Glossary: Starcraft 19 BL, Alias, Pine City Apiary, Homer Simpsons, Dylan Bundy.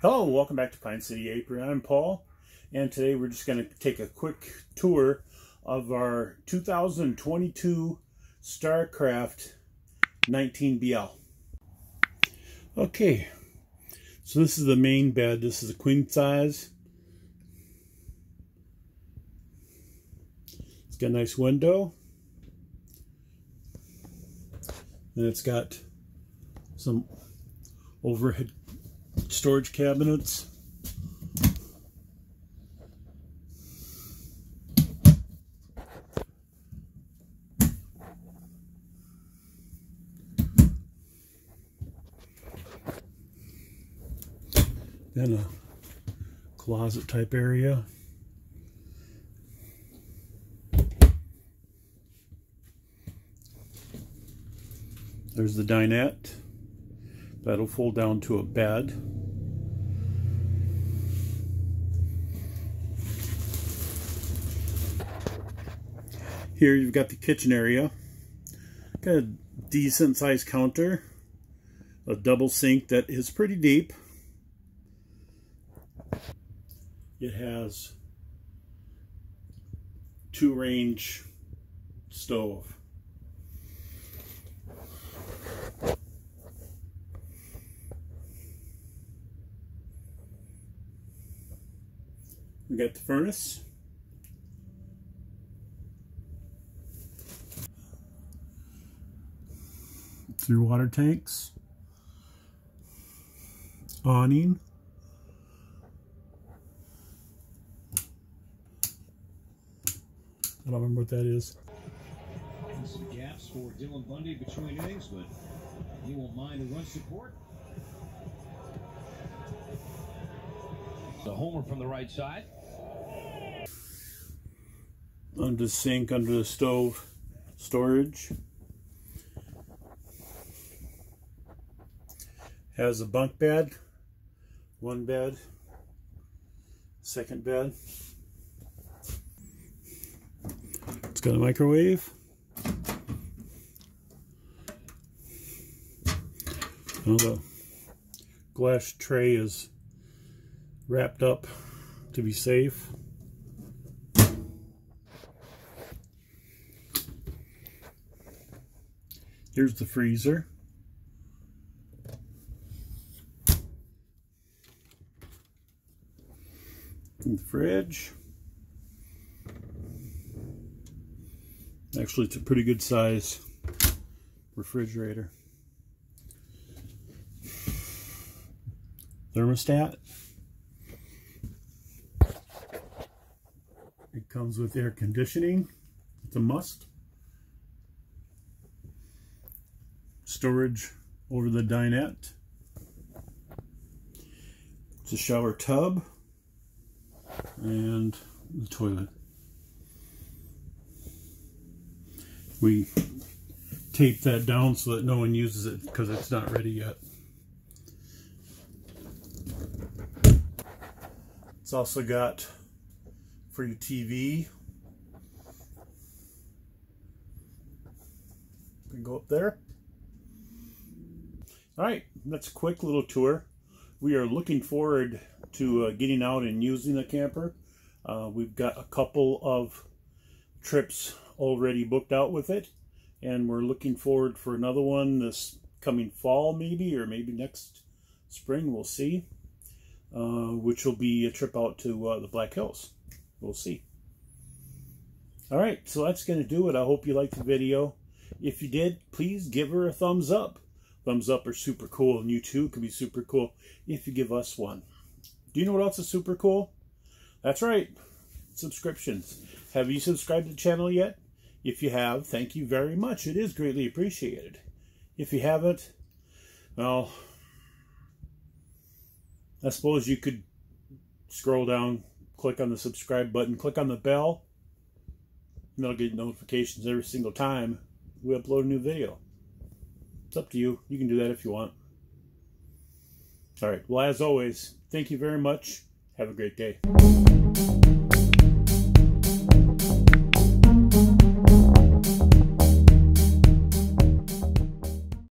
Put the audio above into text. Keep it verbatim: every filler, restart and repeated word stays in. Hello, welcome back to Pine City Apiary. I'm Paul, and today we're just going to take a quick tour of our two thousand twenty-two StarCraft nineteen B L. Okay, so this is the main bed. This is the queen size. It's got a nice window, and it's got some overhead storage cabinets. Then a closet type area. There's the dinette. That'll fold down to a bed. Here you've got the kitchen area. Got a decent sized counter, a double sink that is pretty deep. It has two range stove. We got the furnace. Through water tanks. Awning. I don't remember what that is. And some gaps for Dylan Bundy between innings, but he won't mind the run support. The homer from the right side. Under the sink, under the stove, storage. Has a bunk bed, one bed, second bed. It's got a microwave. Now the glass tray is wrapped up to be safe. Here's the freezer. And the fridge. Actually, it's a pretty good size refrigerator. Thermostat. It comes with air conditioning. It's a must. Storage over the dinette. It's a shower tub and the toilet. We tape that down so that no one uses it because it's not ready yet. It's also got free T V. We can go up there. All right, that's a quick little tour. We are looking forward to uh, getting out and using the camper. Uh, we've got a couple of trips already booked out with it, and we're looking forward for another one this coming fall, maybe, or maybe next spring. We'll see, uh, which will be a trip out to uh, the Black Hills. We'll see. All right, so that's going to do it. I hope you liked the video. If you did, please give her a thumbs up. Thumbs up are super cool, and you too can be super cool if you give us one. Do you know what else is super cool? That's right, subscriptions. Have you subscribed to the channel yet? If you have, thank you very much. It is greatly appreciated. If you haven't, well, I suppose you could scroll down, click on the subscribe button, click on the bell, and they'll get notifications every single time we upload a new video. It's up to you. You can do that if you want. All right. Well, as always, thank you very much. Have a great day.